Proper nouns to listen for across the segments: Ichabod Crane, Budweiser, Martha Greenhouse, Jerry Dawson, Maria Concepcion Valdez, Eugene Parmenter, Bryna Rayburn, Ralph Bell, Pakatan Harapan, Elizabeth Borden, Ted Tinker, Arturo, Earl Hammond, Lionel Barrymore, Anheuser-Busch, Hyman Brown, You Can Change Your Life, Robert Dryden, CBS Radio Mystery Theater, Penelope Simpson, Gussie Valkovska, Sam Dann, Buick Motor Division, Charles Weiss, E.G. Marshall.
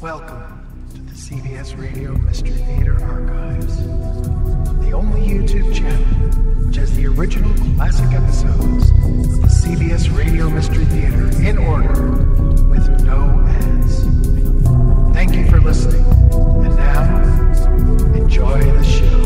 Welcome to the CBS Radio Mystery Theater Archives, the only YouTube channel which has the original classic episodes of the CBS Radio Mystery Theater in order with no ads. Thank you for listening, and now, enjoy the show.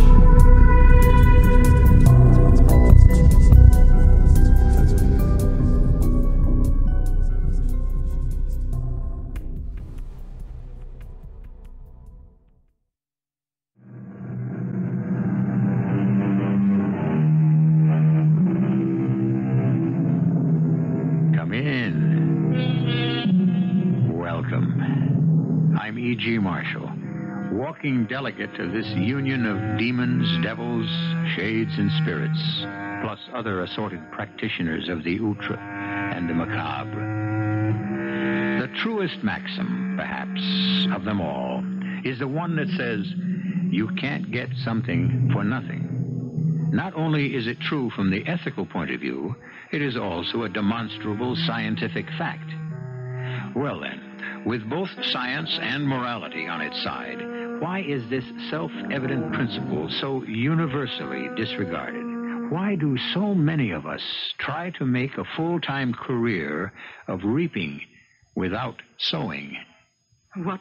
E.G. Marshall, walking delegate to this union of demons, devils, shades, and spirits, plus other assorted practitioners of the outre and the macabre. The truest maxim, perhaps, of them all is the one that says, you can't get something for nothing. Not only is it true from the ethical point of view, it is also a demonstrable scientific fact. Well then, with both science and morality on its side, why is this self-evident principle so universally disregarded? Why do so many of us try to make a full-time career of reaping without sowing? What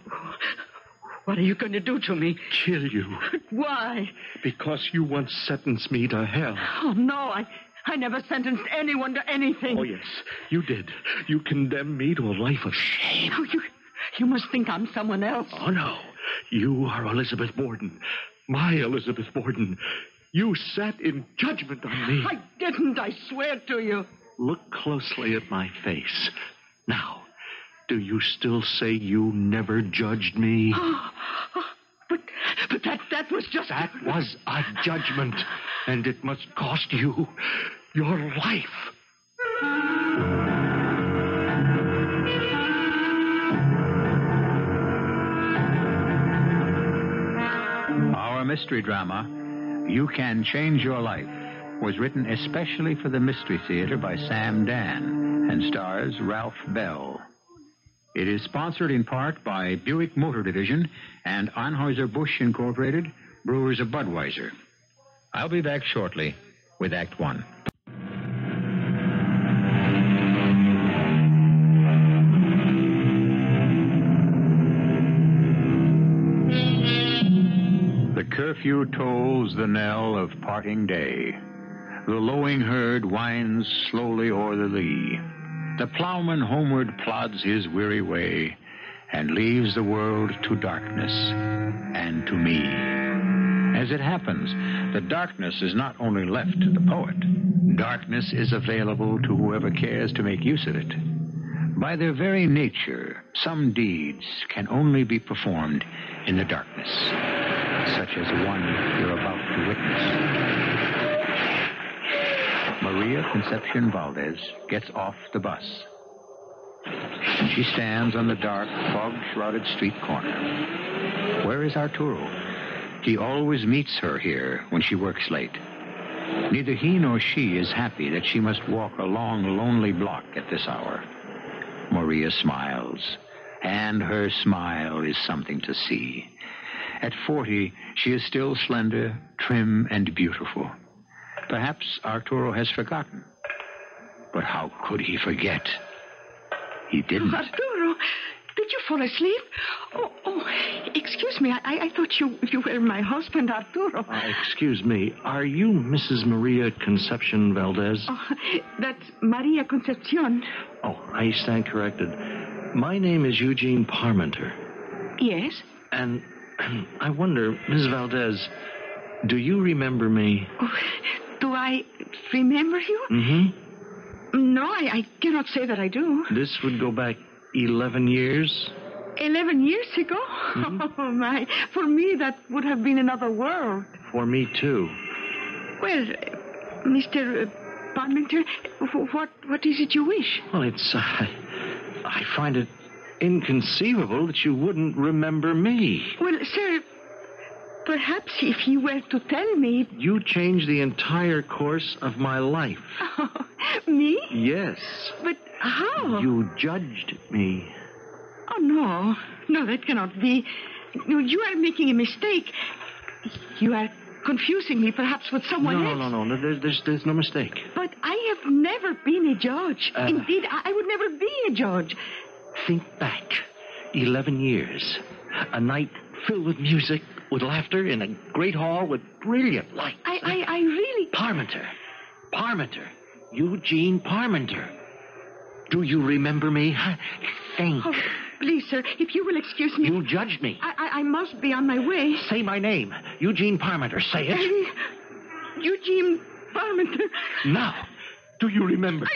are you going to do to me? Kill you. Why? Because you once sentenced me to hell. Oh, no, I never sentenced anyone to anything. Oh, yes, you did. You condemned me to a life of shame. Oh, you must think I'm someone else. Oh, no. You are Elizabeth Borden. My Elizabeth Borden. You sat in judgment on me. I didn't, I swear to you. Look closely at my face. Now, do you still say you never judged me? Oh. But that was just... That was a judgment, and it must cost you your life. Our mystery drama, You Can Change Your Life, was written especially for the Mystery Theater by Sam Dann and stars Ralph Bell. It is sponsored in part by Buick Motor Division and Anheuser-Busch Incorporated, brewers of Budweiser. I'll be back shortly with Act One. The curfew tolls the knell of parting day. The lowing herd winds slowly o'er the lea. The plowman homeward plods his weary way and leaves the world to darkness and to me. As it happens, the darkness is not only left to the poet. Darkness is available to whoever cares to make use of it. By their very nature, some deeds can only be performed in the darkness, such as the one you're about to witness. Maria Concepcion Valdez gets off the bus. She stands on the dark, fog-shrouded street corner. Where is Arturo? He always meets her here when she works late. Neither he nor she is happy that she must walk a long, lonely block at this hour. Maria smiles, and her smile is something to see. At 40, she is still slender, trim, and beautiful. Perhaps Arturo has forgotten. But how could he forget? He didn't. Arturo, did you fall asleep? Oh, excuse me. I thought you were my husband, Arturo. Excuse me. Are you Mrs. Maria Concepcion Valdez? Oh, that's Maria Concepcion. Oh, I stand corrected. My name is Eugene Parmenter. Yes? And I wonder, Ms. Valdez, do you remember me? Oh, do I remember you? Mm-hmm. No, I cannot say that I do. This would go back 11 years? 11 years ago? Mm-hmm. Oh, my. For me, that would have been another world. For me, too. Well, Mr. Parmenter, what is it you wish? Well, it's... I find it inconceivable that you wouldn't remember me. Well, sir... Perhaps if you were to tell me... You changed the entire course of my life. Oh, me? Yes. But how? You judged me. Oh, no. No, that cannot be. No, you are making a mistake. You are confusing me, perhaps, with someone else. No. There's no mistake. But I have never been a judge. Indeed, I would never be a judge. Think back. 11 years. A night filled with music, with laughter, in a great hall with brilliant lights. I really... Parmenter. Eugene Parmenter. Do you remember me? Think. Oh, please, sir, if you will excuse me. You judged me. I must be on my way. Say my name. Eugene Parmenter. Say it. Eugene Parmenter. Now, do you remember?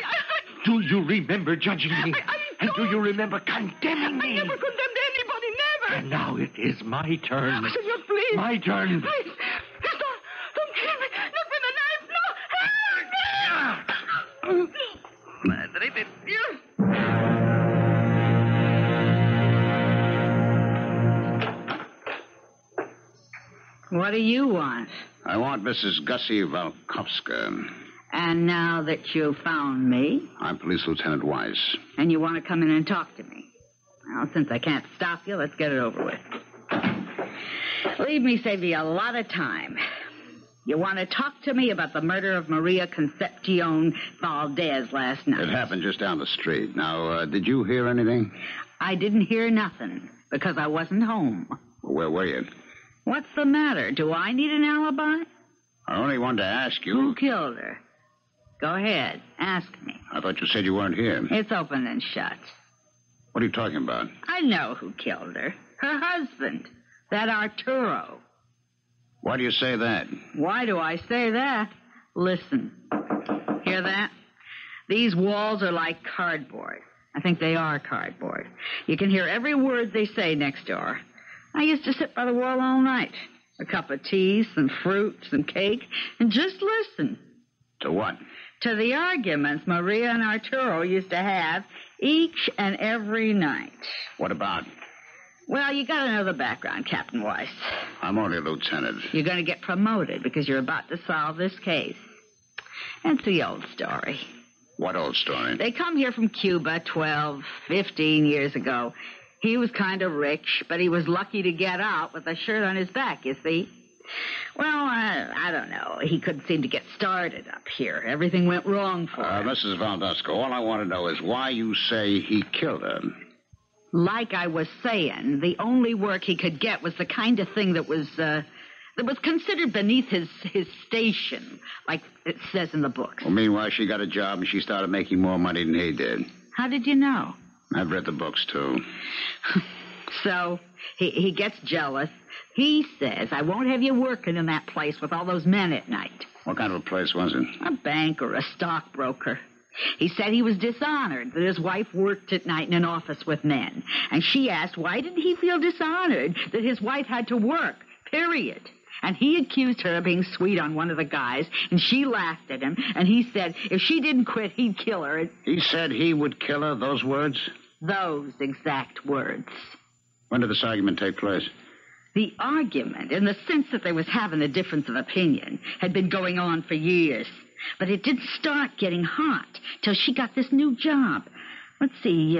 Do you remember judging me? I don't. And do you remember condemning me? I never condemned anybody, never. And now it is my turn. Oh, senor, please. My turn. Please. Don't kill me. Not with a knife. No. Help me. Madre de Dios. What do you want? I want Mrs. Gussie Valkovska. And now that you've found me... I'm Police Lieutenant Weiss. And you want to come in and talk to me. Well, since I can't stop you, let's get it over with. Believe me, save me a lot of time. You want to talk to me about the murder of Maria Concepcion Valdez last night? It happened just down the street. Now, did you hear anything? I didn't hear nothing, because I wasn't home. Well, where were you? What's the matter? Do I need an alibi? I only wanted to ask you. Who killed her? Go ahead. Ask me. I thought you said you weren't here. It's open and shut. What are you talking about? I know who killed her. Her husband. That Arturo. Why do you say that? Why do I say that? Listen. Hear that? These walls are like cardboard. I think they are cardboard. You can hear every word they say next door. I used to sit by the wall all night. A cup of tea, some fruit, some cake, and just listen. To what? To the arguments Maria and Arturo used to have each and every night. What about? Well, you gotta know the background, Captain Weiss. I'm only a lieutenant. You're gonna get promoted because you're about to solve this case. It's the old story. What old story? They come here from Cuba 12, 15 years ago. He was kind of rich, but he was lucky to get out with a shirt on his back, you see. Well, I don't know. He couldn't seem to get started up here. Everything went wrong for him. Mrs. Valdosko, all I want to know is why you say he killed her. Like I was saying, the only work he could get was the kind of thing that was considered beneath his station, like it says in the books. Well, meanwhile, she got a job and she started making more money than he did. How did you know? I've read the books, too. So, he gets jealous. He says, I won't have you working in that place with all those men at night. What kind of a place was it? A bank or a stockbroker. He said he was dishonored that his wife worked at night in an office with men. And she asked, why did he feel dishonored that his wife had to work, period? And he accused her of being sweet on one of the guys, and she laughed at him, and he said if she didn't quit, he'd kill her. He said he would kill her, those words? Those exact words. When did this argument take place? The argument, in the sense that they was having a difference of opinion, had been going on for years. But it didn't start getting hot till she got this new job. Let's see,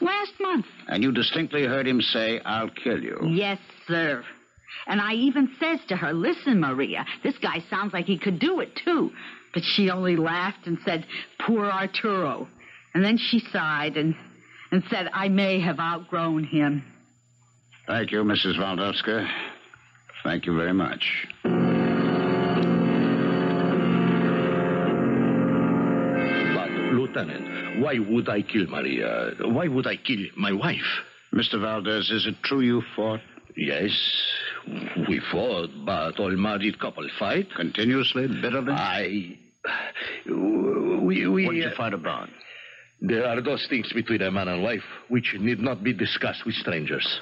last month. And you distinctly heard him say, I'll kill you. Yes, sir. And I even says to her, listen, Maria, this guy sounds like he could do it, too. But she only laughed and said, poor Arturo. And then she sighed and said, I may have outgrown him. Thank you, Mrs. Valdoska. Thank you very much. But, Lieutenant, why would I kill Maria? Why would I kill my wife? Mr. Valdez, is it true you fought? Yes, we fought, but all married couple fight. Continuously, bitterly? What did you fight about? There are those things between a man and wife which need not be discussed with strangers.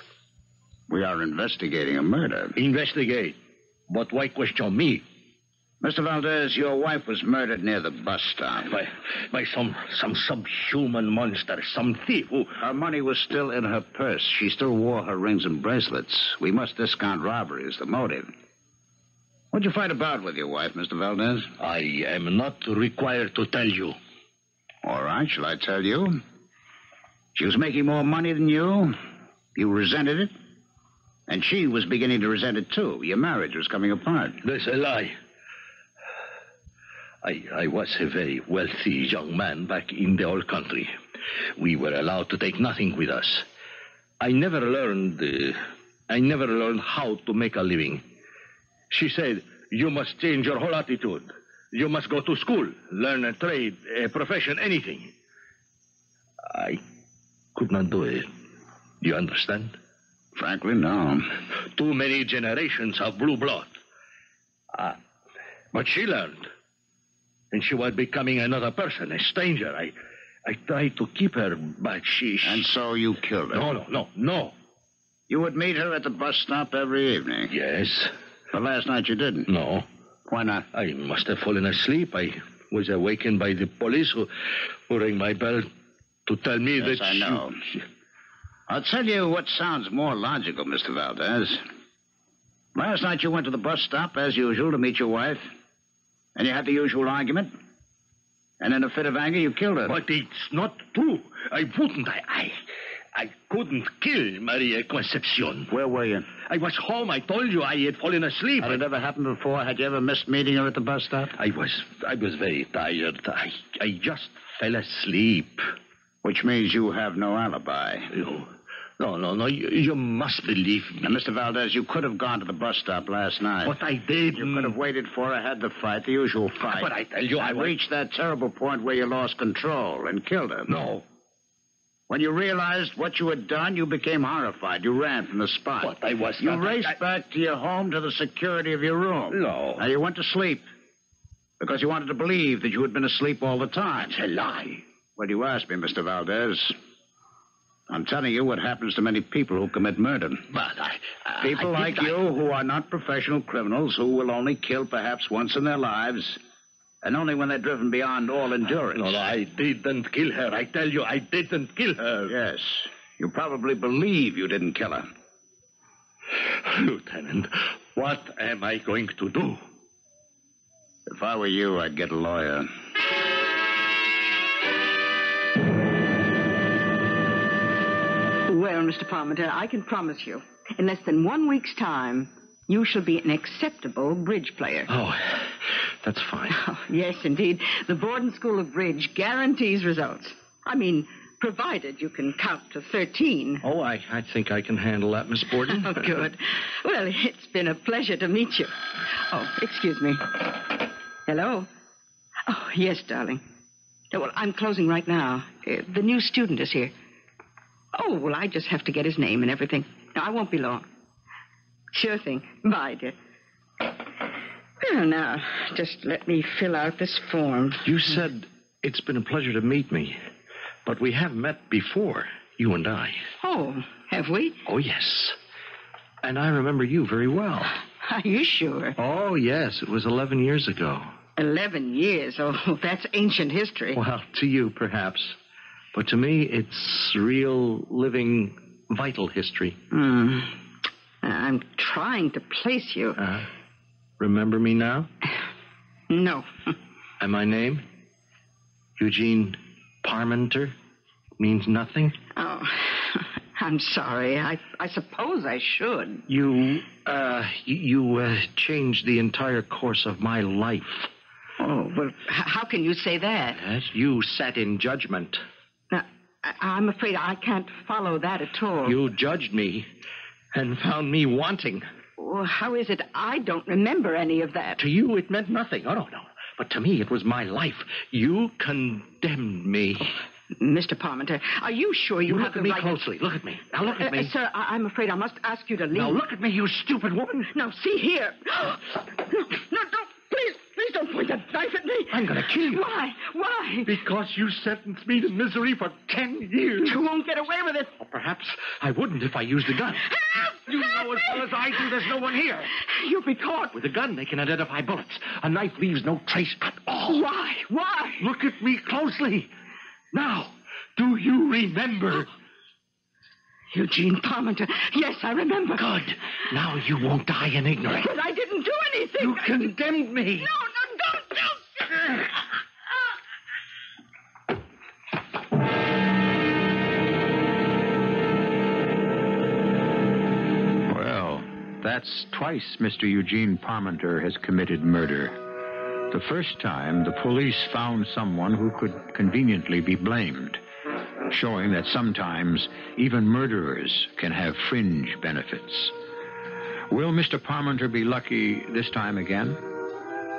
We are investigating a murder. Investigate? But why question me? Mr. Valdez, your wife was murdered near the bus stop. By some subhuman monster, some thief who... Her money was still in her purse. She still wore her rings and bracelets. We must discount robbery as the motive. What'd you fight about with your wife, Mr. Valdez? I am not required to tell you. All right, shall I tell you? She was making more money than you. You resented it. And she was beginning to resent it, too. Your marriage was coming apart. That's a lie. I was a very wealthy young man back in the old country. We were allowed to take nothing with us. I never learned how to make a living. She said, you must change your whole attitude. You must go to school, learn a trade, a profession, anything. I could not do it. Do you understand? Frankly, no. Too many generations of blue blood. But she learned. And she was becoming another person, a stranger. I tried to keep her, but she... And so you killed her? No. You would meet her at the bus stop every evening? Yes. But last night you didn't? No. Why not? I must have fallen asleep. I was awakened by the police who rang my bell to tell me that... Yes, I know. I'll tell you what sounds more logical, Mr. Valdez. Last night you went to the bus stop, as usual, to meet your wife. And you had the usual argument. And in a fit of anger, you killed her. But it's not true. I wouldn't. I couldn't kill Maria Concepcion. Where were you? I was home. I told you I had fallen asleep. Had it ever happened before? Had you ever missed meeting her at the bus stop? I was very tired. I just fell asleep. Which means you have no alibi. No. You must believe me. Now, Mr. Valdez, you could have gone to the bus stop last night. But I did. You could have waited for her, had the fight, the usual fight. But I tell you, I reached that terrible point where you lost control and killed her. No. When you realized what you had done, you became horrified. You ran from the spot. But I was not... You raced back to your home, to the security of your room. No. Now, you went to sleep because you wanted to believe that you had been asleep all the time. It's a lie. Well, you asked me, Mr. Valdez... I'm telling you what happens to many people who commit murder. But People like you who are not professional criminals, who will only kill perhaps once in their lives, and only when they're driven beyond all endurance. No, I didn't kill her. I tell you, I didn't kill her. Yes. You probably believe you didn't kill her. Lieutenant, what am I going to do? If I were you, I'd get a lawyer. Well, Mr. Parmenter, I can promise you, in less than 1 week's time, you shall be an acceptable bridge player. Oh, that's fine. Oh, yes, indeed. The Borden School of Bridge guarantees results. I mean, provided you can count to 13. Oh, I think I can handle that, Miss Borden. Oh, good. Well, it's been a pleasure to meet you. Oh, excuse me. Hello? Oh, yes, darling. Oh, well, I'm closing right now. The new student is here. Oh, well, I just have to get his name and everything. No, I won't be long. Sure thing. Bye, dear. Well, now, just let me fill out this form. You said it's been a pleasure to meet me, but we have met before, you and I. Oh, have we? Oh, yes. And I remember you very well. Are you sure? Oh, yes. It was 11 years ago. 11 years? Oh, that's ancient history. Well, to you, perhaps. But to me, it's real, living, vital history. Mm. I'm trying to place you. Remember me now? No. And my name? Eugene Parmenter means nothing? Oh, I'm sorry. I suppose I should. You changed the entire course of my life. Oh, well, how can you say that? Yes, you sat in judgment. I'm afraid I can't follow that at all. You judged me and found me wanting. Well, how is it I don't remember any of that? To you, it meant nothing. Oh, no. But to me, it was my life. You condemned me. Mr. Parmenter, are you sure you have the right... Look at me closely. Look at me. Now, look at me. Sir, I'm afraid I must ask you to leave. Now, look at me, you stupid woman. Now, see here. No, don't. Please don't point that knife at me. I'm going to kill you. Why? Why? Because you sentenced me to misery for 10 years. You won't get away with it. Or perhaps I wouldn't if I used a gun. Help! You know as well as I do there's no one here. You'll be caught. With a gun, they can identify bullets. A knife leaves no trace at all. Why? Why? Look at me closely. Now, do you remember... Eugene Parmenter. Yes, I remember. Good. Now you won't die in ignorance. But I didn't do anything. You condemned me. No, don't. That's twice Mr. Eugene Parmenter has committed murder. The first time, the police found someone who could conveniently be blamed, showing that sometimes even murderers can have fringe benefits. Will Mr. Parmenter be lucky this time again?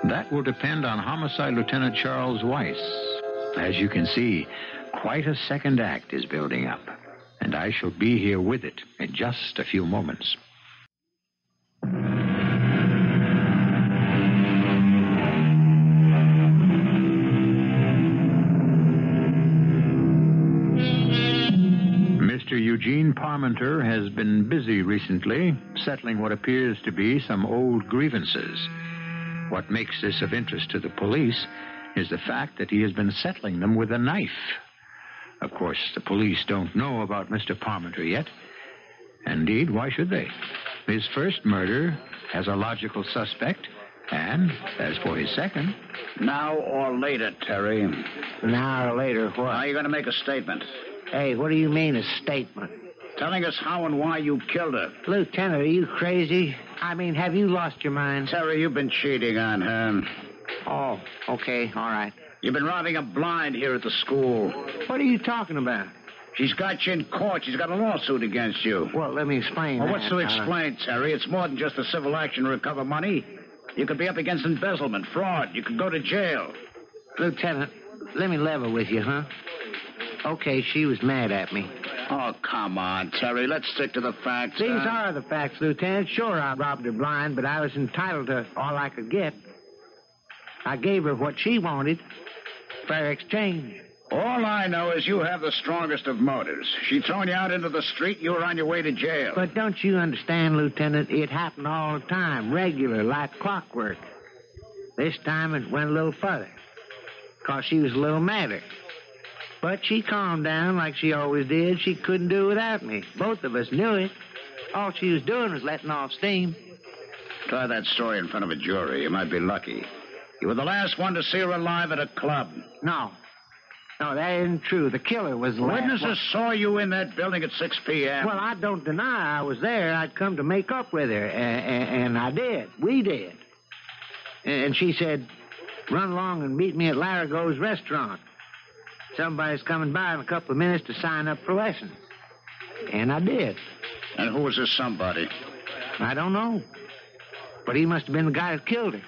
That will depend on Homicide Lieutenant Charles Weiss. As you can see, quite a second act is building up, and I shall be here with it in just a few moments. Mr. Eugene Parmenter has been busy recently, settling what appears to be some old grievances. What makes this of interest to the police is the fact that he has been settling them with a knife. Of course, the police don't know about Mr. Parmenter yet. Indeed, why should they? His first murder has a logical suspect, and as for his second... Now or later, Terry. Now or later what? Now you're going to make a statement. Hey, what do you mean, a statement? Telling us how and why you killed her. Lieutenant, are you crazy? I mean, have you lost your mind? Terry, you've been cheating on her. Oh, okay, all right. You've been robbing a blind here at the school. What are you talking about? She's got you in court. She's got a lawsuit against you. Well, let me explain. Well, what's to explain, Terry? It's more than just a civil action to recover money. You could be up against embezzlement, fraud. You could go to jail. Lieutenant, let me level with you, huh? Okay, she was mad at me. Oh, come on, Terry. Let's stick to the facts. These are the facts, Lieutenant. Sure, I robbed her blind, but I was entitled to all I could get. I gave her what she wanted. Fair exchange. All I know is you have the strongest of motives. She thrown you out into the street, you were on your way to jail. But don't you understand, Lieutenant? It happened all the time, regular, like clockwork. This time it went a little further, because she was a little madder. But she calmed down like she always did. She couldn't do without me. Both of us knew it. All she was doing was letting off steam. Try that story in front of a jury. You might be lucky. You were the last one to see her alive at a club. No. No, that isn't true. The killer was the last one. Witnesses saw you in that building at 6 p.m. Well, I don't deny I was there. I'd come to make up with her, and I did. We did. And she said, run along and meet me at Larigo's restaurant. Somebody's coming by in a couple of minutes to sign up for lessons. And I did. And who was this somebody? I don't know. But he must have been the guy that killed her.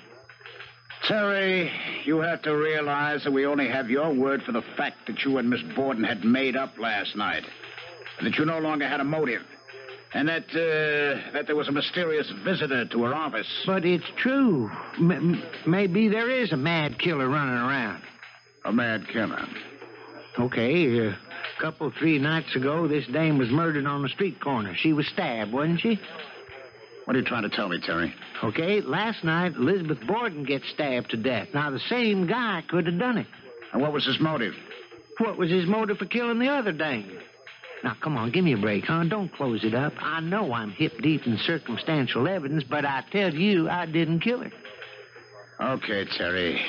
Terry, you have to realize that we only have your word for the fact that you and Miss Borden had made up last night. And that you no longer had a motive. And that, that there was a mysterious visitor to her office. But it's true. Maybe there is a mad killer running around. A mad killer? Okay, a couple, three nights ago, this dame was murdered on the street corner. She was stabbed, wasn't she? What are you trying to tell me, Terry? Okay, last night, Elizabeth Borden gets stabbed to death. Now, the same guy could have done it. And what was his motive? What was his motive for killing the other dame? Now, come on, give me a break, huh? Don't close it up. I know I'm hip-deep in circumstantial evidence, but I tell you, I didn't kill her. Okay, Terry,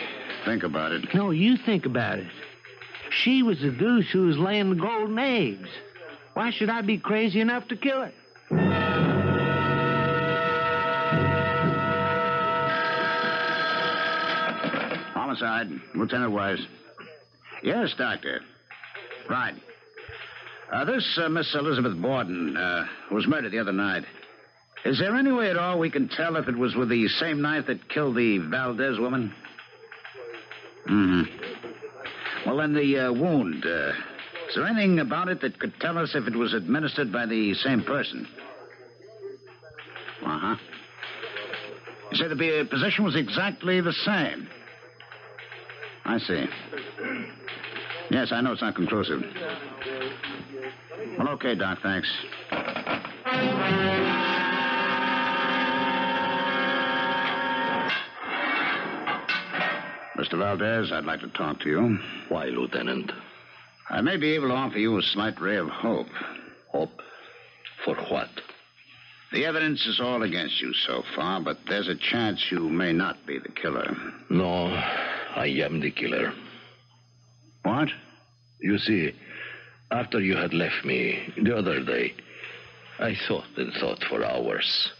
think about it. No, you think about it. She was the goose who was laying the golden eggs. Why should I be crazy enough to kill her? Homicide, Lieutenant Weiss. Yes, Doctor. Right. This Miss Elizabeth Borden was murdered the other night. Is there any way at all we can tell if it was with the same knife that killed the Valdez woman? Mm-hmm. Well, then the wound, is there anything about it that could tell us if it was administered by the same person? Uh-huh. You say the position was exactly the same. I see. Yes, I know it's not conclusive. Well, okay, Doc, thanks. Mr. Valdez, I'd like to talk to you. Why, Lieutenant? I may be able to offer you a slight ray of hope. Hope? For what? The evidence is all against you so far, but there's a chance you may not be the killer. No, I am the killer. What? You see, after you had left me the other day, I thought and thought for hours.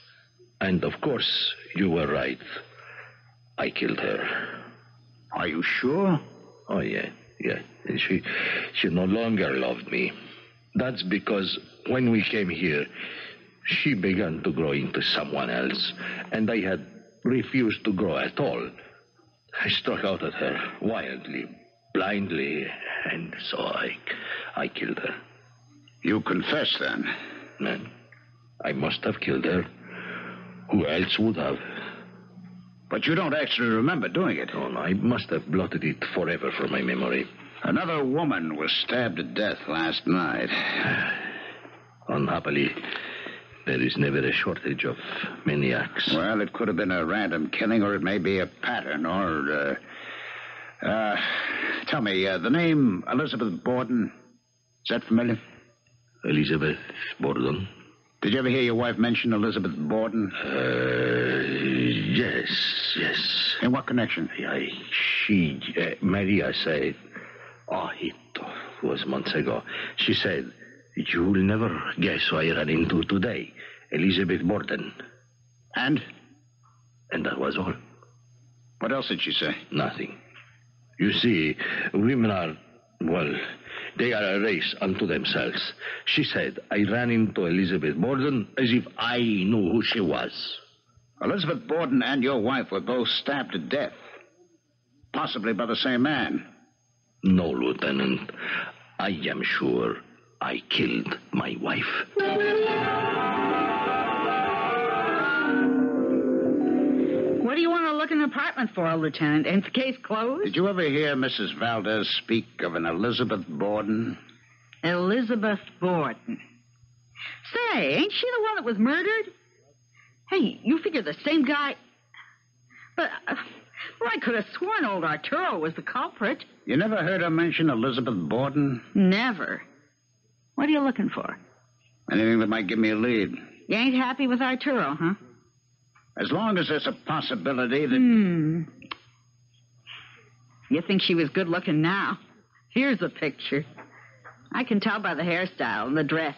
And of course, you were right. I killed her. Are you sure? Oh, yeah, yeah. She no longer loved me. That's because when we came here, she began to grow into someone else, and I had refused to grow at all. I struck out at her wildly, blindly, and so I killed her. You confess, then? Man, I must have killed her. Who else would have? But you don't actually remember doing it. Oh, no, I must have blotted it forever from my memory. Another woman was stabbed to death last night. Unhappily, there is never a shortage of maniacs. Well, it could have been a random killing, or it may be a pattern, or... tell me, the name Elizabeth Borden, is that familiar? Elizabeth Borden? Did you ever hear your wife mention Elizabeth Borden? Yes. In what connection? Maria said... Oh, it was months ago. She said... You will never guess who I ran into today. Elizabeth Borden. And? And that was all. What else did she say? Nothing. You see, women are, well, they are a race unto themselves. She said, I ran into Elizabeth Borden as if I knew who she was. Elizabeth Borden and your wife were both stabbed to death. Possibly by the same man. No, Lieutenant. I am sure... I killed my wife. What do you want to look in an apartment for, Lieutenant? Is the case closed? Did you ever hear Mrs. Valdez speak of an Elizabeth Borden? Elizabeth Borden. Say, ain't she the one that was murdered? Hey, you figure the same guy... But... Well, I could have sworn old Arturo was the culprit. You never heard her mention Elizabeth Borden? Never. What are you looking for? Anything that might give me a lead. You ain't happy with Arturo, huh? As long as there's a possibility that... You think she was good looking now? Here's a picture. I can tell by the hairstyle and the dress.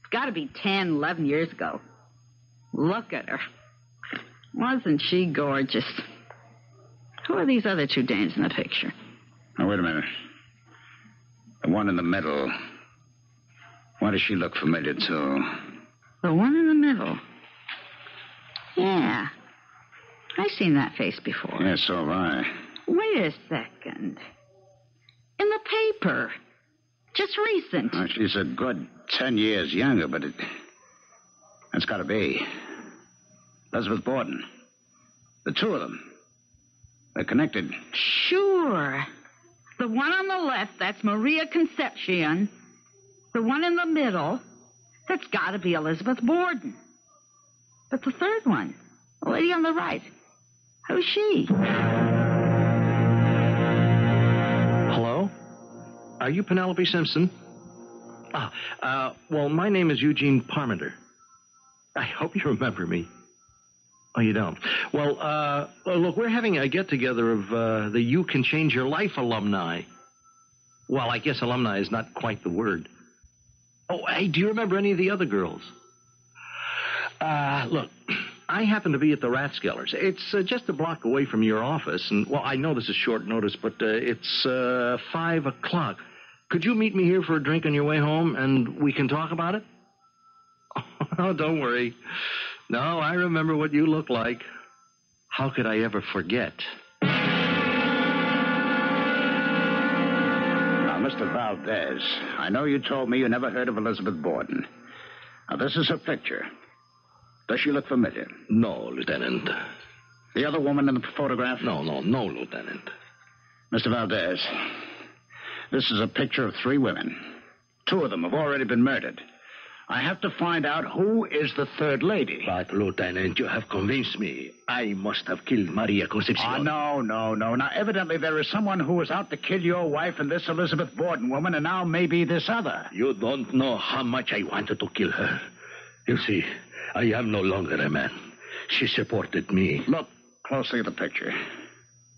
It's got to be 10, 11 years ago. Look at her. Wasn't she gorgeous? Who are these other two dames in the picture? Now, wait a minute. The one in the middle... Why does she look familiar, too? The one in the middle. Yeah. I've seen that face before. Yes, so have I. Wait a second. In the paper. Just recent. Oh, she's a good 10 years younger, but it... That's got to be. Elizabeth Borden. The two of them. They're connected. Sure. The one on the left, that's Maria Concepcion... The one in the middle, that's got to be Elizabeth Borden. But the third one, the lady on the right, who's she? Hello? Are you Penelope Simpson? Well, my name is Eugene Parmenter. I hope you remember me. Oh, you don't? Well, look, we're having a get-together of the You Can Change Your Life alumni. Well, I guess alumni is not quite the word. Oh, hey, do you remember any of the other girls? Look, I happen to be at the Rathskellers. It's just a block away from your office, and, well, I know this is short notice, but it's 5 o'clock. Could you meet me here for a drink on your way home, and we can talk about it? Oh, don't worry. No, I remember what you look like. How could I ever forget? Mr. Valdez, I know you told me you never heard of Elizabeth Borden. Now, this is her picture. Does she look familiar? No, Lieutenant. The other woman in the photograph? No, Lieutenant. Mr. Valdez, this is a picture of three women. Two of them have already been murdered. I have to find out who is the third lady. But, Lieutenant, you have convinced me. I must have killed Maria Concepcion. Oh, no. Now, evidently, there is someone who was out to kill your wife and this Elizabeth Borden woman, and now maybe this other. You don't know how much I wanted to kill her. You see, I am no longer a man. She supported me. Look closely at the picture.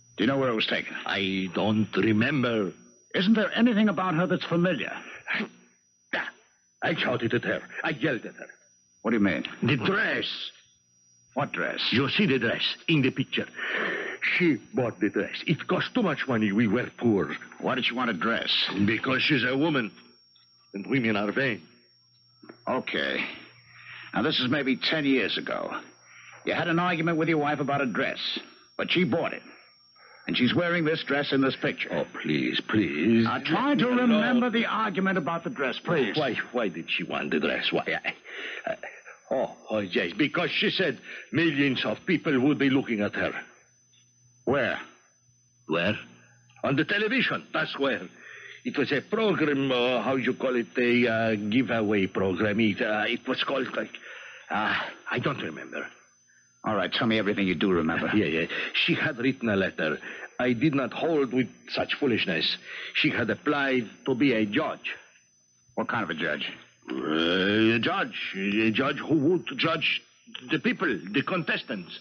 Do you know where it was taken? I don't remember. Isn't there anything about her that's familiar? I shouted at her. I yelled at her. What do you mean? The dress. What dress? You see the dress in the picture. She bought the dress. It cost too much money. We were poor. Why did she want a dress? Because she's a woman. And women are vain. Okay. Now, this is maybe 10 years ago. You had an argument with your wife about a dress, but she bought it. And she's wearing this dress in this picture. Oh, please, please. Now, try to remember the argument about the dress, please. Why did she want the dress? Why, oh, yes, because she said millions of people would be looking at her. Where? Where? On the television, that's where. It was a program, how you call it, a giveaway program. It was called, like, I don't remember. All right, tell me everything you do remember. Yeah. She had written a letter. I did not hold with such foolishness. She had applied to be a judge. What kind of a judge? A judge who would judge the people, the contestants.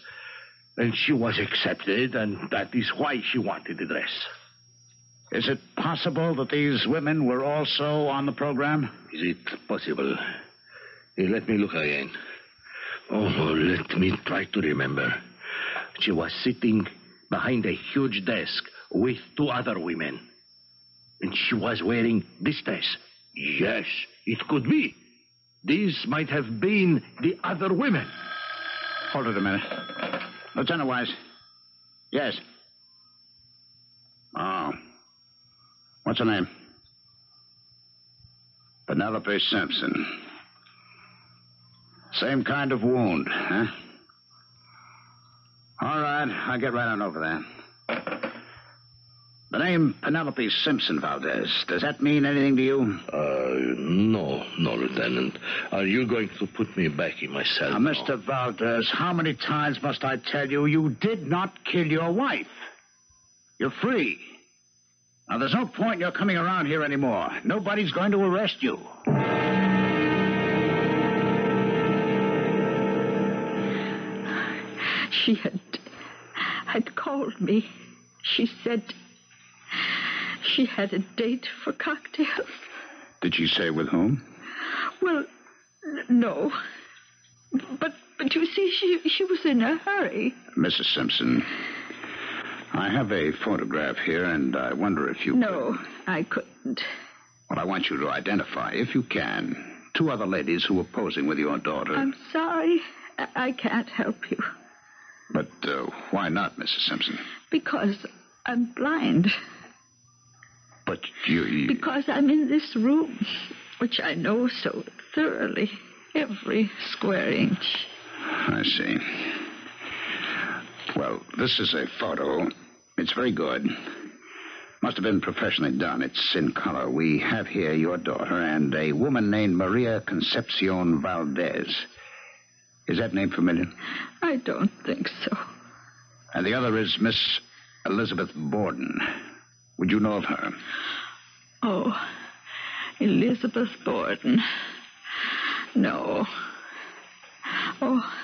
And she was accepted, and that is why she wanted the dress. Is it possible that these women were also on the program? Is it possible? Let me look again. Oh, let me try to remember. She was sitting behind a huge desk with two other women. And she was wearing this dress. Yes, it could be. These might have been the other women. Hold it a minute. Lieutenant Wise. Yes. Oh. What's her name? Penelope Simpson. Same kind of wound, huh? All right, I'll get right on over that. The name Penelope Simpson, Valdez, does that mean anything to you? No, Lieutenant. Are you going to put me back in my cell? Now, Mr. Valdez, how many times must I tell you you did not kill your wife? You're free. Now, there's no point in your coming around here anymore. Nobody's going to arrest you. She had called me. She said she had a date for cocktails. Did she say with whom? Well, no. But you see, she was in a hurry. Mrs. Simpson, I have a photograph here, and I wonder if you... No, I couldn't. Well, I want you to identify, if you can, two other ladies who were posing with your daughter. I'm sorry. I can't help you. But why not, Mrs. Simpson? Because I'm blind. But you... Because I'm in this room, which I know so thoroughly, every square inch. I see. Well, this is a photo. It's very good. Must have been professionally done. It's in color. We have here your daughter and a woman named Maria Concepcion Valdez. Is that name familiar? I don't think so. And the other is Miss Elizabeth Borden. Would you know of her? Oh, Elizabeth Borden. No. Oh,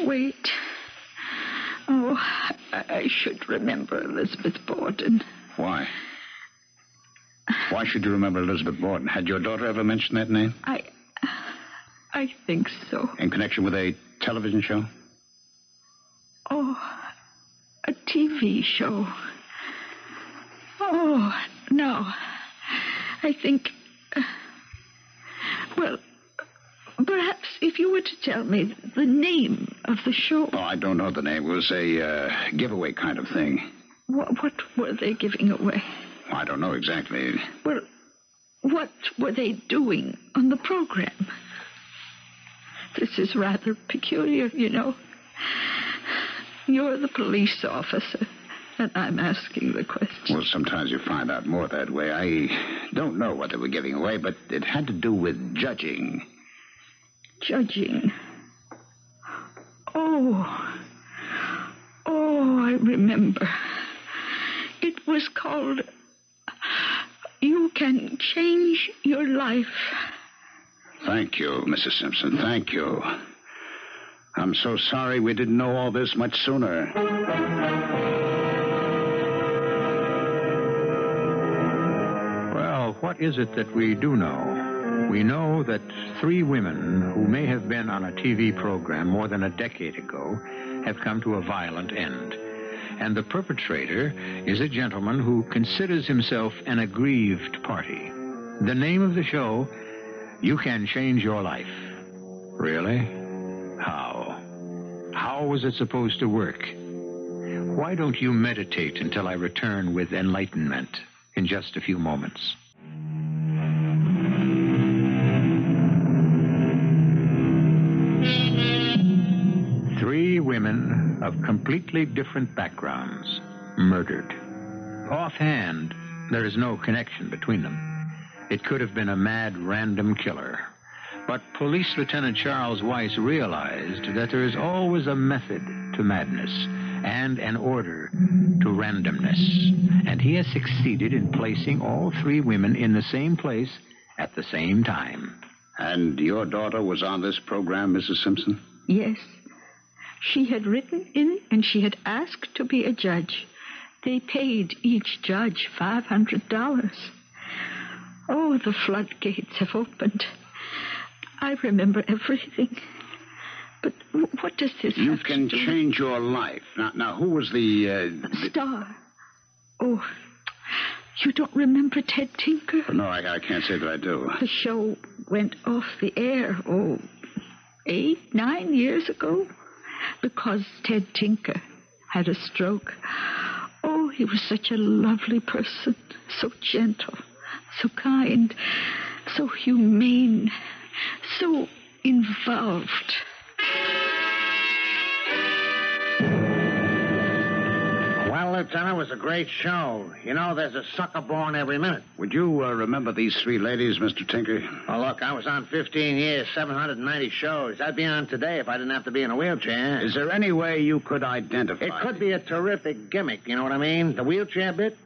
wait. Oh, I should remember Elizabeth Borden. Why? Why should you remember Elizabeth Borden? Had your daughter ever mentioned that name? I think so. In connection with a television show? Oh, a TV show. Oh, no. I think... well, perhaps if you were to tell me the name of the show... Oh, I don't know the name. It was a giveaway kind of thing. What were they giving away? I don't know exactly. Well, what were they doing on the program? This is rather peculiar, you know. You're the police officer, and I'm asking the question. Well, sometimes you find out more that way. I don't know what they were giving away, but it had to do with judging. Judging? Oh, I remember. It was called You Can Change Your Life. Thank you, Mrs. Simpson. Thank you. I'm so sorry we didn't know all this much sooner. Well, what is it that we do know? We know that three women who may have been on a TV program more than a decade ago have come to a violent end. And the perpetrator is a gentleman who considers himself an aggrieved party. The name of the show, You Can Change Your Life. Really? How? How was it supposed to work? Why don't you meditate until I return with enlightenment in just a few moments? Three women of completely different backgrounds murdered. Offhand, there is no connection between them. It could have been a mad random killer. But Police Lieutenant Charles Weiss realized that there is always a method to madness and an order to randomness. And he has succeeded in placing all three women in the same place at the same time. And your daughter was on this program, Mrs. Simpson? Yes. She had written in and she had asked to be a judge. They paid each judge $500. Oh, the floodgates have opened. I remember everything. But what does this have to do? You can change your life. Now, who was the star? Oh, you don't remember Ted Tinker? No, I can't say that I do. The show went off the air, 8, 9 years ago, because Ted Tinker had a stroke. Oh, he was such a lovely person, so gentle, so kind, so humane, so involved. Well, Lieutenant, it was a great show. You know, there's a sucker born every minute. Would you remember these three ladies, Mr. Tinker? Oh, look, I was on 15 years, 790 shows. I'd be on today if I didn't have to be in a wheelchair. Is there any way you could identify? It could be a terrific gimmick, you know what I mean? The wheelchair bit.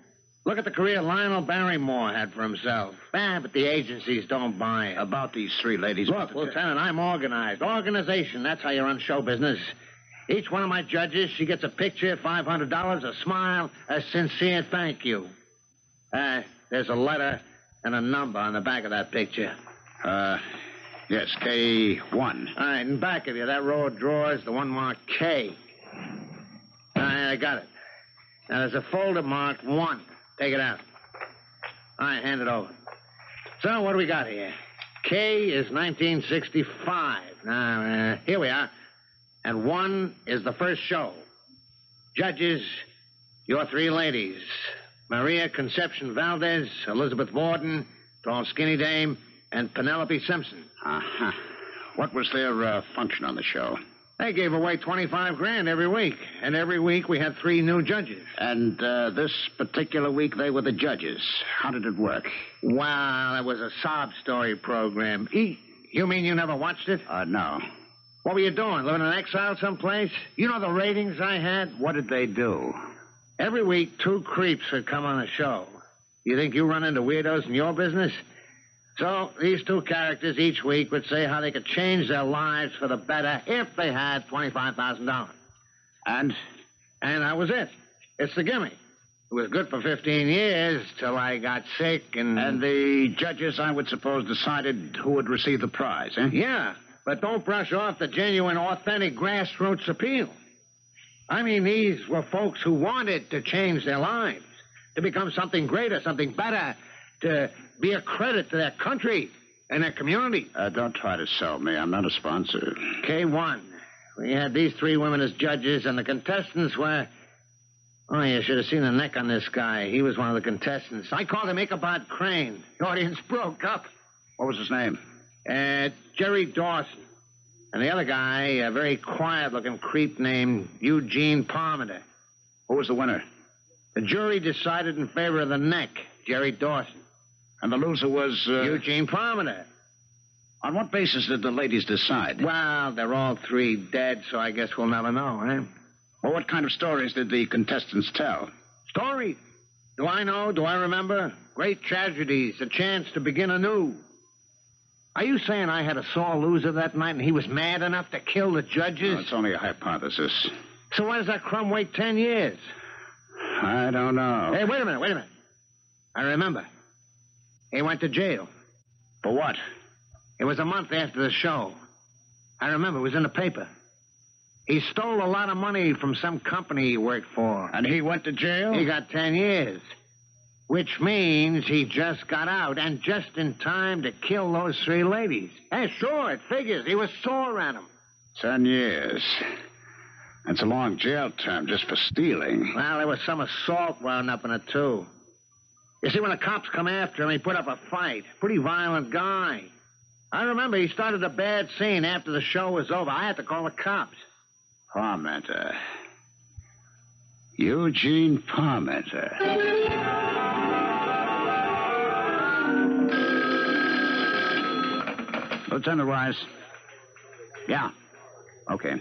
Look at the career Lionel Barrymore had for himself. But the agencies don't buy it. About these three ladies... Look, Lieutenant, I'm organized. Organization, that's how you run show business. Each one of my judges, she gets a picture, $500, a smile, a sincere thank you. There's a letter and a number on the back of that picture. Yes, K1. All right, in back of you, that row of drawers, the one marked K. All right, I got it. Now, there's a folder marked 1. Take it out. All right, hand it over. So, what do we got here? K is 1965. Now, here we are. And 1 is the first show. Judges, your three ladies. Maria Concepcion Valdez, Elizabeth Borden, tall skinny dame, and Penelope Simpson. Uh-huh. What was their function on the show? They gave away $25,000 every week. And every week we had three new judges. And this particular week they were the judges. How did it work? Well, it was a sob story program. You mean you never watched it? No. What were you doing, living in exile someplace? You know the ratings I had? What did they do? Every week, two creeps would come on a show. You think you run into weirdos in your business? So these two characters each week would say how they could change their lives for the better if they had $25,000. And that was it. It's the gimmick. It was good for 15 years till I got sick and... And the judges, I would suppose, decided who would receive the prize, eh? Yeah, but don't brush off the genuine, authentic grassroots appeal. I mean, these were folks who wanted to change their lives, to become something greater, something better, to be a credit to their country and their community. Don't try to sell me. I'm not a sponsor. K1. We had these three women as judges, and the contestants were... Oh, you should have seen the neck on this guy. He was one of the contestants. I called him Ichabod Crane. The audience broke up. What was his name? Jerry Dawson. And the other guy, a very quiet-looking creep named Eugene Parmenter. Who was the winner? The jury decided in favor of the neck, Jerry Dawson. And the loser was... Eugene Parmenter. On what basis did the ladies decide? Well, they're all three dead, so I guess we'll never know, eh? Well, what kind of stories did the contestants tell? Stories? Do I know? Do I remember? Great tragedies, a chance to begin anew. Are you saying I had a sore loser that night and he was mad enough to kill the judges? No, it's only a hypothesis. So why does that crumb wait 10 years? I don't know. Hey, wait a minute. I remember. He went to jail. For what? It was a month after the show. I remember it was in the paper. He stole a lot of money from some company he worked for. And he went to jail? He got 10 years. Which means he just got out, and just in time to kill those three ladies. Hey, sure, it figures. He was sore at them. 10 years. That's a long jail term just for stealing. Well, there was some assault wound up in it, too. You see, when the cops come after him, he put up a fight. Pretty violent guy. I remember he started a bad scene after the show was over. I had to call the cops. Parmenter. Eugene Parmenter. Lieutenant Wise. Yeah. Okay.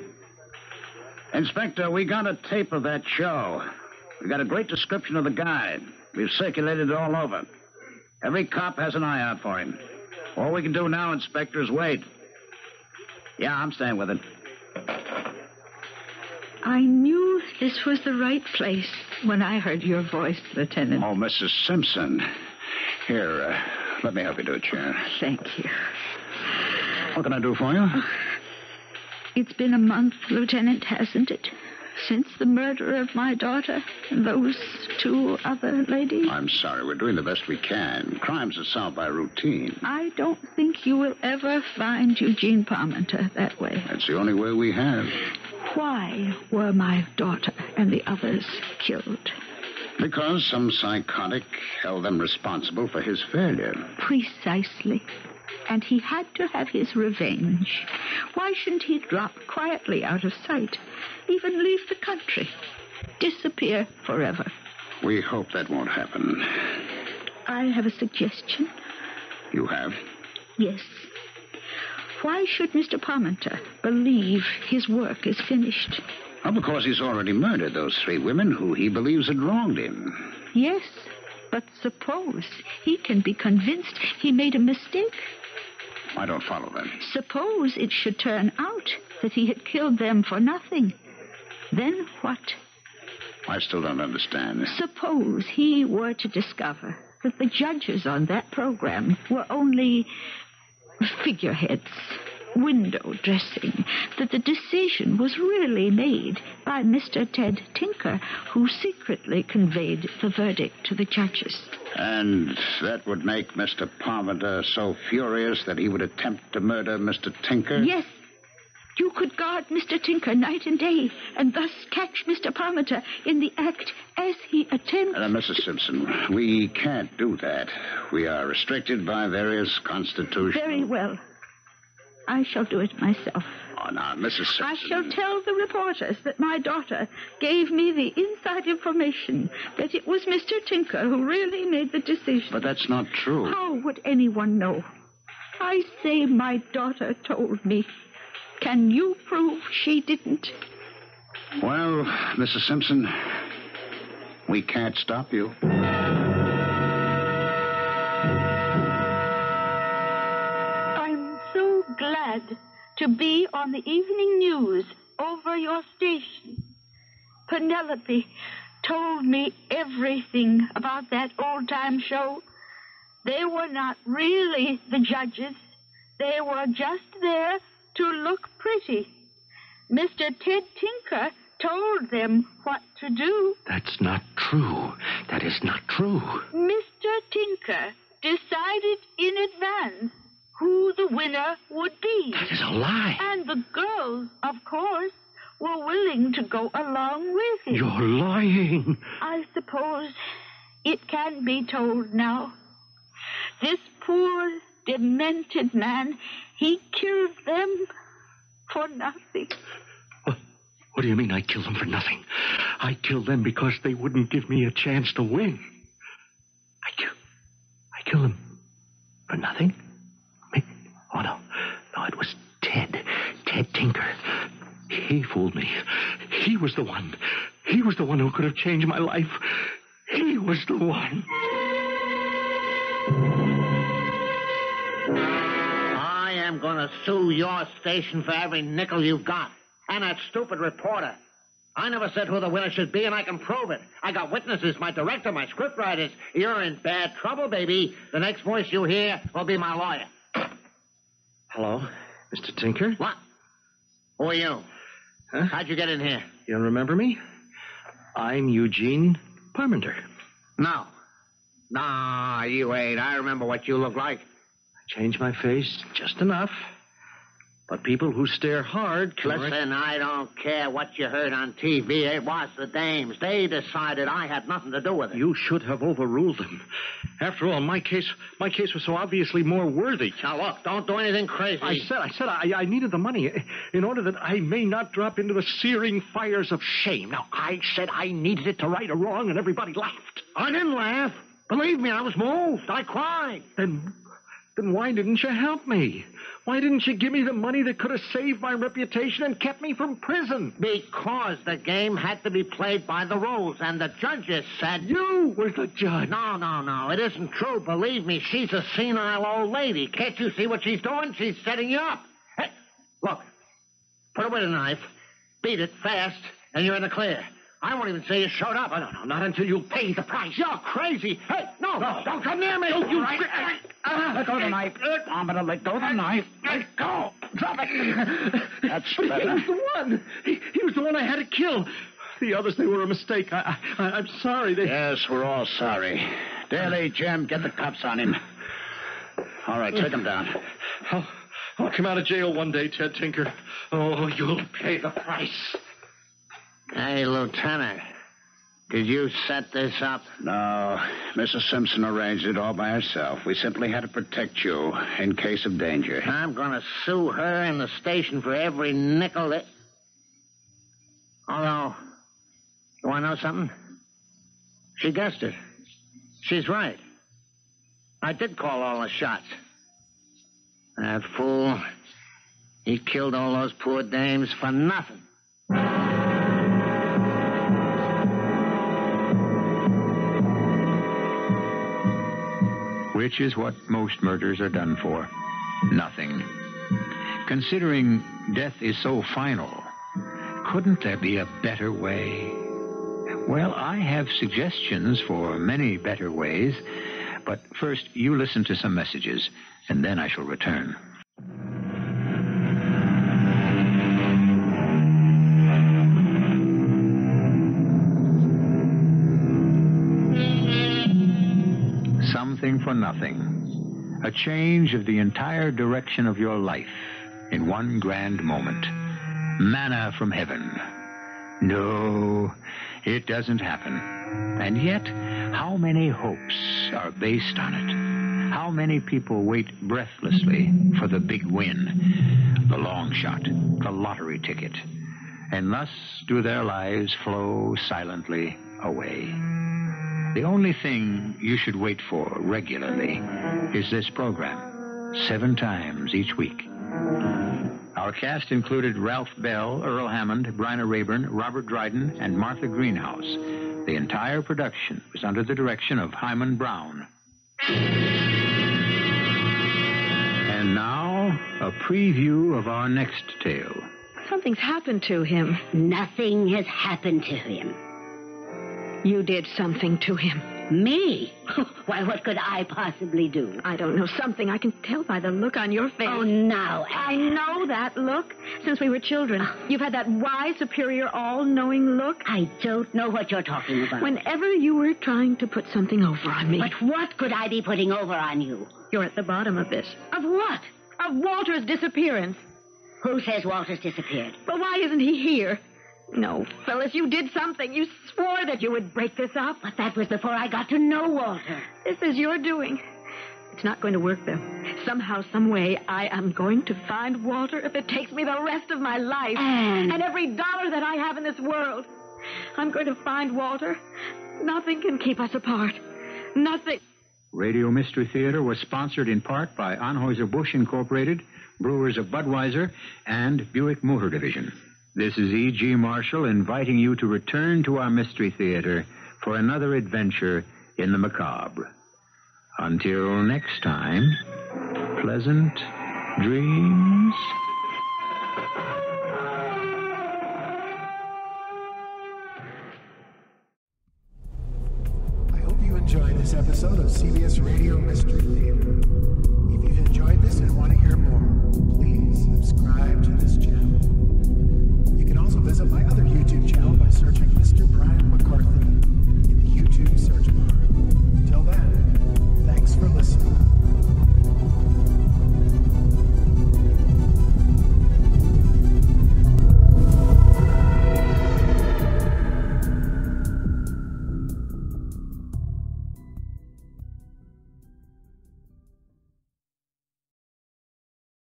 Inspector, we got a tape of that show. We got a great description of the guy. We've circulated it all over. Every cop has an eye out for him. All we can do now, Inspector, is wait. Yeah, I'm staying with it. I knew this was the right place when I heard your voice, Lieutenant. Oh, Mrs. Simpson. Here, let me help you to a chair. Thank you. What can I do for you? Oh, it's been a month, Lieutenant, hasn't it? Since the murder of my daughter and those two other ladies. I'm sorry. We're doing the best we can. Crimes are solved by routine. I don't think you will ever find Eugene Parmenter that way. That's the only way we have. Why were my daughter and the others killed? Because some psychotic held them responsible for his failure. Precisely. And he had to have his revenge. Why shouldn't he drop quietly out of sight? Even leave the country. Disappear forever. We hope that won't happen. I have a suggestion. You have? Yes. Why should Mr. Parmenter believe his work is finished? Well, because he's already murdered those three women who he believes had wronged him. Yes, but suppose he can be convinced he made a mistake. I don't follow that. Suppose it should turn out that he had killed them for nothing. Then what? I still don't understand. Suppose he were to discover that the judges on that program were only figureheads, window dressing, that the decision was really made by Mr. Ted Tinker, who secretly conveyed the verdict to the judges. And that would make Mr. Parmenter so furious that he would attempt to murder Mr. Tinker? Yes. You could guard Mr. Tinker night and day and thus catch Mr. Parmenter in the act as he attempts... Mrs. Simpson, we can't do that. We are restricted by various constitutional... Very well. I shall do it myself. Oh, now, Mrs. Simpson... I shall tell the reporters that my daughter gave me the inside information that it was Mr. Tinker who really made the decision. But that's not true. How would anyone know? I say my daughter told me. Can you prove she didn't? Well, Mrs. Simpson, we can't stop you. I'm so glad to be on the evening news over your station. Penelope told me everything about that old-time show. They were not really the judges. They were just there to look pretty. Mr. Ted Tinker told them what to do. That's not true. That is not true. Mr. Tinker decided in advance who the winner would be. That is a lie. And the girls, of course, were willing to go along with him. You're lying. I suppose it can be told now. This poor, demented man... He killed them for nothing. What do you mean I killed them for nothing? I killed them because they wouldn't give me a chance to win. I killed them for nothing? Oh, no. No, it was Ted Tinker. He fooled me. He was the one. He was the one who could have changed my life. He was the one. I'm going to sue your station for every nickel you've got. And that stupid reporter. I never said who the winner should be, and I can prove it. I got witnesses, my director, my scriptwriters. You're in bad trouble, baby. The next voice you hear will be my lawyer. Hello? Mr. Tinker? What? Who are you? Huh? How'd you get in here? You don't remember me? I'm Eugene Parmenter. No. No, you ain't. I remember what you look like. I changed my face just enough. But people who stare hard... Listen, I don't care what you heard on TV. It was the dames. They decided I had nothing to do with it. You should have overruled them. After all, my case was so obviously more worthy. Now, look, don't do anything crazy. I needed the money in order that I may not drop into the searing fires of shame. Now, I said I needed it to right a wrong, and everybody laughed. I didn't laugh. Believe me, I was moved. I cried. Then why didn't you help me? Why didn't you give me the money that could have saved my reputation and kept me from prison? Because the game had to be played by the rules, and the judges said... You were the judge. No. It isn't true. Believe me, she's a senile old lady. Can't you see what she's doing? She's setting you up. Hey, look, put away the knife, beat it fast, and you're in the clear. I won't even say you showed up. No, not until you pay the price. You're crazy. Hey, no, don't come near me. Don't you... let go of the knife. Parmenter, let go of the knife. Let go. Drop it. That's better. He was the one. He was the one I had to kill. The others, they were a mistake. I'm sorry. Yes, we're all sorry. Daly, Jim, get the cops on him. All right, take him down. I'll come out of jail one day, Ted Tinker. Oh, you'll pay the price. Hey, Lieutenant, did you set this up? No. Mrs. Simpson arranged it all by herself. We simply had to protect you in case of danger. I'm going to sue her in the station for every nickel that... Although, you want to know something? She guessed it. She's right. I did call all the shots. That fool, he killed all those poor dames for nothing. Which is what most murders are done for. Nothing. Considering death is so final, couldn't there be a better way? Well, I have suggestions for many better ways, but first you listen to some messages, and then I shall return. For nothing. A change of the entire direction of your life in one grand moment. Manna from heaven. No, it doesn't happen. And yet, how many hopes are based on it? How many people wait breathlessly for the big win, the long shot, the lottery ticket, and thus do their lives flow silently away. The only thing you should wait for regularly is this program, 7 times each week. Our cast included Ralph Bell, Earl Hammond, Bryna Rayburn, Robert Dryden, and Martha Greenhouse. The entire production was under the direction of Hyman Brown. And now, a preview of our next tale. Something's happened to him. Nothing has happened to him. You did something to him. Me? Why, what could I possibly do? I don't know, something. I can tell by the look on your face. Oh, now, I know that look since we were children. You've had that wise, superior, all-knowing look. I don't know what you're talking about. Whenever you were trying to put something over on me. But what could I be putting over on you? You're at the bottom of this. Of what? Of Walter's disappearance. Who says Walter's disappeared? But why isn't he here? No, Phyllis, you did something. You swore that you would break this up. But that was before I got to know Walter. This is your doing. It's not going to work, though. Somehow, some way, I am going to find Walter if it takes me the rest of my life. And every dollar that I have in this world. I'm going to find Walter. Nothing can keep us apart. Nothing. Radio Mystery Theater was sponsored in part by Anheuser-Busch Incorporated, Brewers of Budweiser, and Buick Motor Division. This is E.G. Marshall inviting you to return to our Mystery Theater for another adventure in the macabre. Until next time, pleasant dreams. I hope you enjoy this episode of CBS Radio Mystery Theater.